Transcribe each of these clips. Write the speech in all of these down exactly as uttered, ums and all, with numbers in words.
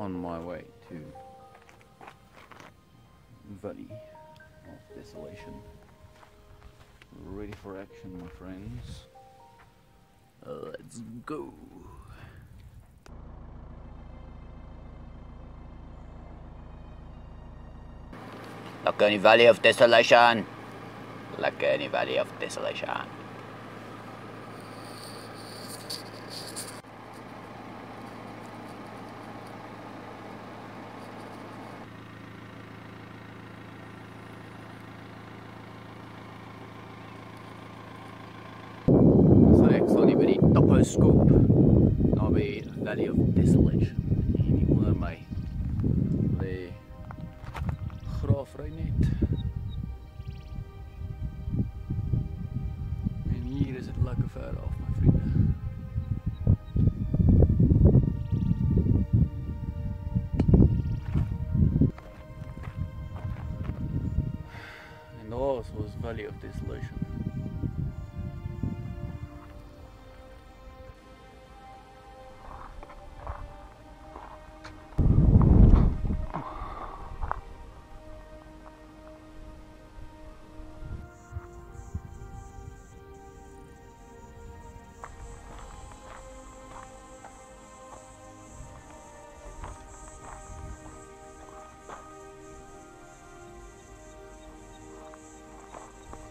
on my way to Valley of Desolation. Ready for action, my friends. Let's go. Like any Valley of Desolation. Like any Valley of Desolation. Scope of a Valley of Desolation in one of my the Graaff-Reinet, and here is it like a fair off, my friend. And ours was Valley of Desolation.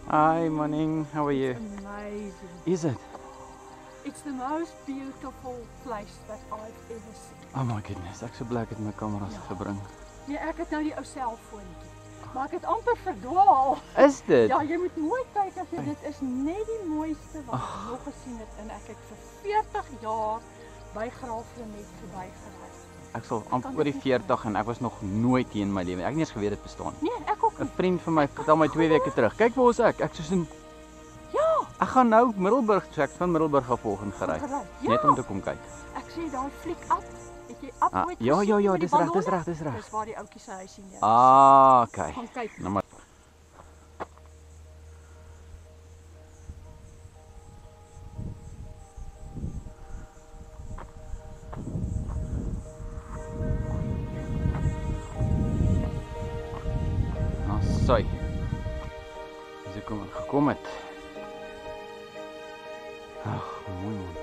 Hi, morning. How are you? It's amazing. Is it? It's the most beautiful place that I've ever seen. Oh my goodness, ek so bly ek het my kameras ja. gebring. Nee, ek het nou die ou selfoontjie. Maar ek het amper verdwaal. Is dit? Ja, jy moet nooit kyk as jy dit is net die mooiste wat oh. ek nog gesien het en ek het vir veertig jaar by Graaff-Reinet verbygery. Ek sal amper oor die veertig en ek was nog nooit hier in my lewe. Ek het nie eens geweet dit bestaan. Nee, ek Een vriend van my vertel my twee weke terug. Kyk waar is ek? Ek soos in Ja. Ek gaan nou Middelburg, so ek van Middelburg af volgens gery. Ja. Net om te kom kyk. Ek sê daai fliek af. Het jy af ooit? Ja, ja, ja, dis reg, dis reg, dis reg. Dis waar die ouetjie se huis sien jy. Ah, okay. Gaan kyk. Nou maar. Sorry. As ek kom gekom het. Ag, mooi man.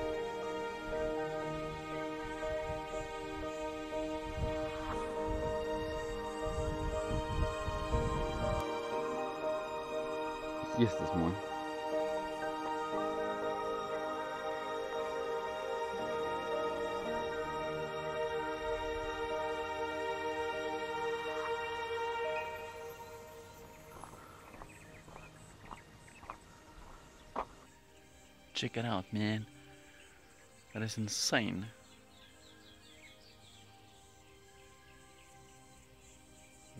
Yes, dis mooi. Check it out, man. That is insane.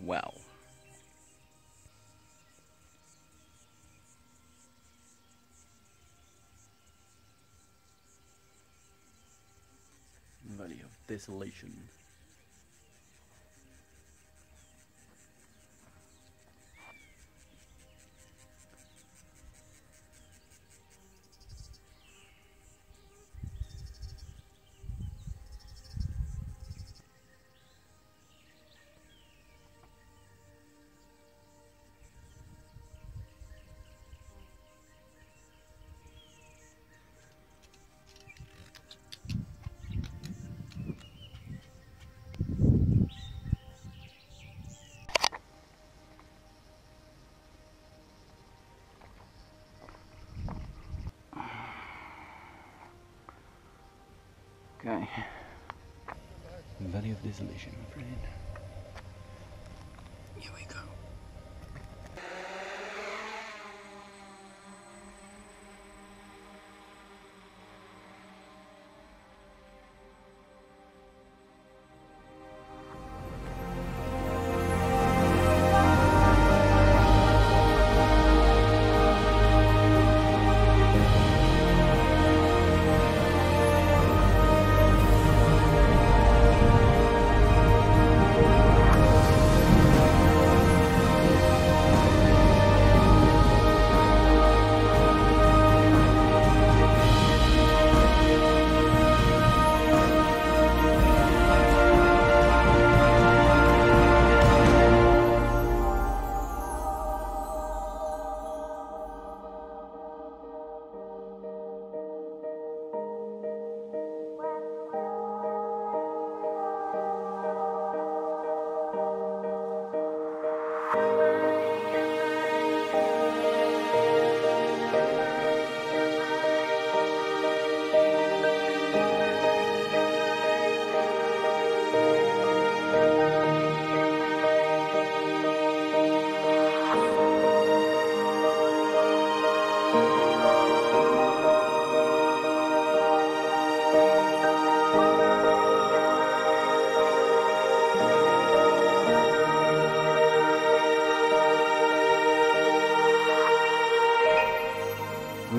Wow. Valley of Desolation. Okay. Valley of Desolation, my friend. Here we go.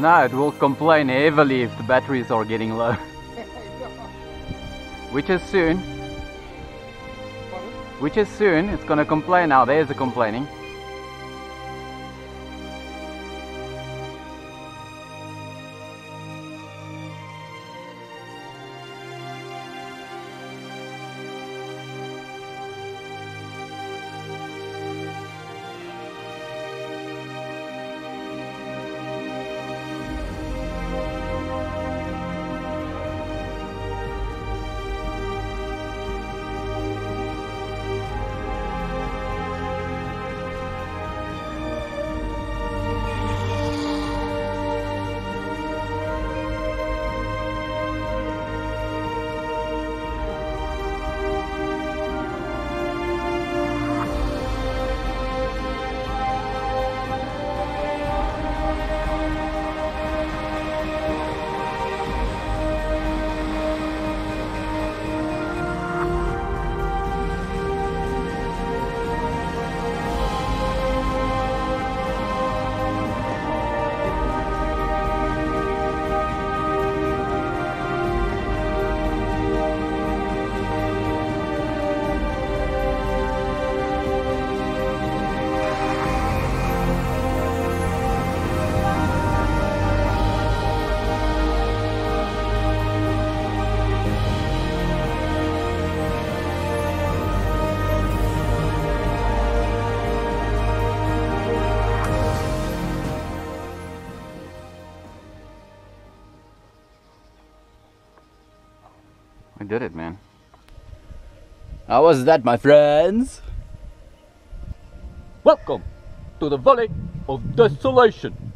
No, it will complain heavily if the batteries are getting low. Which is soon. Which is soon. It's going to complain now. There's the complaining. Did it, man. How was that, my friends? Welcome to the Valley of Desolation.